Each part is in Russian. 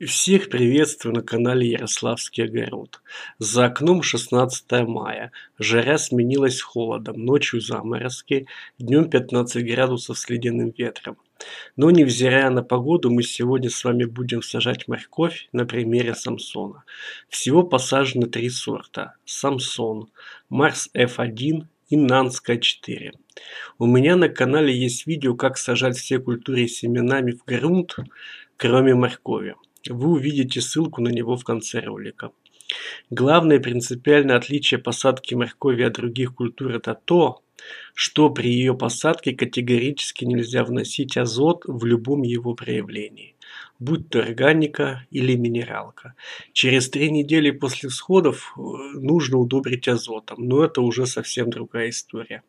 И всех приветствую на канале Ярославский Огород. За окном 16 мая. Жара сменилась холодом, ночью заморозки, днем 15 градусов с ледяным ветром. Но невзирая на погоду, мы сегодня с вами будем сажать морковь на примере Самсона. Всего посажено 3 сорта. Самсон, Марс F1 и Нантская 4. У меня на канале есть видео, как сажать все культуры семенами в грунт, кроме моркови. Вы увидите ссылку на него в конце ролика. Главное принципиальное отличие посадки моркови от других культур – это то, что при ее посадке категорически нельзя вносить азот в любом его проявлении, будь то органика или минералка. Через 3 недели после всходов нужно удобрить азотом, но это уже совсем другая история.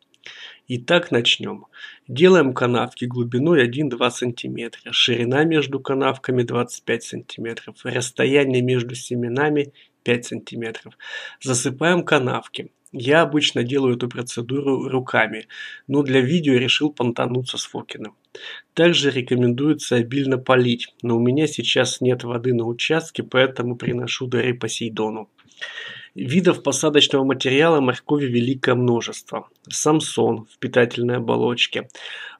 Итак, начнем. Делаем канавки глубиной 1-2 см, ширина между канавками 25 см, расстояние между семенами 5 см. Засыпаем канавки. Я обычно делаю эту процедуру руками, но для видео решил понтануться с Фокином. Также рекомендуется обильно полить, но у меня сейчас нет воды на участке, поэтому приношу дары Посейдону. Видов посадочного материала моркови великое множество. Самсон в питательной оболочке.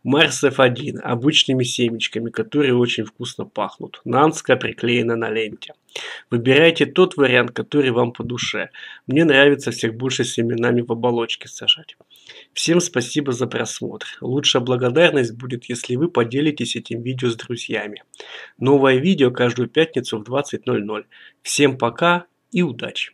Марс F1 обычными семечками, которые очень вкусно пахнут. Нанская приклеена на ленте. Выбирайте тот вариант, который вам по душе. Мне нравится всех больше семенами в оболочке сажать. Всем спасибо за просмотр. Лучшая благодарность будет, если вы поделитесь этим видео с друзьями. Новое видео каждую пятницу в 20:00. Всем пока и удачи!